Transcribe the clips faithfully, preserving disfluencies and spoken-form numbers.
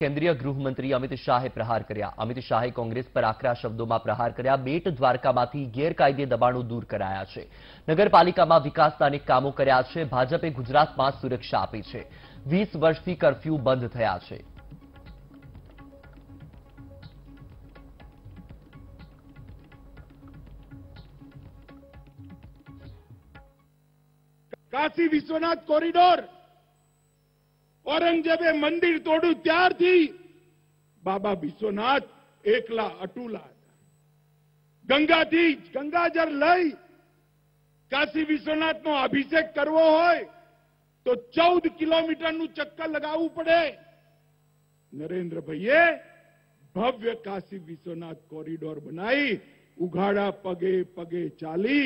केंद्रीय गृह मंत्री अमित शाहे प्रहार कर्या। अमित शाहे कांग्रेस पर आकरा शब्दों में प्रहार कर्या। बेट द्वारकामांथी गैरकायदे दबाणों दूर कराया है। नगरपालिकामां विकासना अनेक कामों कर्या है। भाजपे गुजरात में सुरक्षा आपी है। वीस वर्षथी कर्फ्यू बंध थया है। काशी विश्वनाथ कोरिडोर औरंगजेबे मंदिर तोड़ू त्यार थी बाबा विश्वनाथ एकला अटूला गंगा थी गंगाजर लई काशी विश्वनाथ नो अभिषेक करवो होय तो चौदह किलोमीटर नु चक्कर लगावू पड़े। नरेंद्र भैये भव्य काशी विश्वनाथ कोरिडोर बनाई उघाड़ा पगे पगे चाली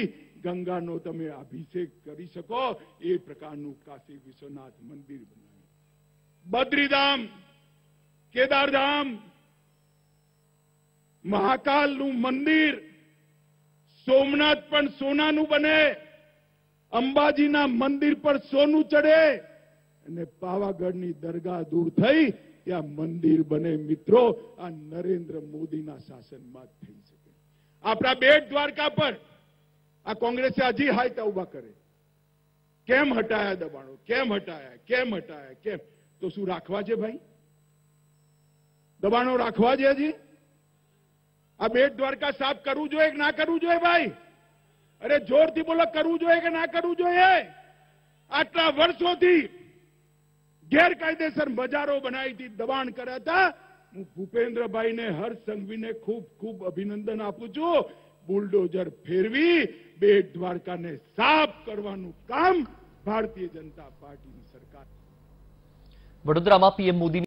गंगा नो तमे अभिषेक करी सको ए प्रकार नु काशी विश्वनाथ मंदिर बनाई। बद्रीधाम केदारधाम महाकाल नु मंदिर सोमनाथ पर सोना नु बने अंबाजी ना मंदिर पर सोनू चढ़े ने पावागढ़ नी दरगाह दूर थई या मंदिर बने मित्रों आ नरेंद्र मोदी ना शासन में थी सके। अपना बेट द्वारका पर आ कांग्रेस हजी हायता उभा करे केम हटाया दबाणो केम हटाया केम हटाया केम तो शू राखवा छे भाई दबाणों राखवा छे जी आ बेट द्वारका साफ करवू जोईए के ना करवू जोईए भाई अरे जोर थी बोलो करवू जोईए के ना करवू जोईए। आटला वर्षो थी गैरकायदेसर बजारो बनाई थी दबाण कर्या था। हूँ भूपेंद्र भाई ने हर संघवी ने खूब खूब अभिनंदन आपू छू। बुलडोजर फेरवी बेट द्वारका ने साफ करवानुं काम भारतीय जनता पार्टी सरकार। वडोदरा में पीएम मोदी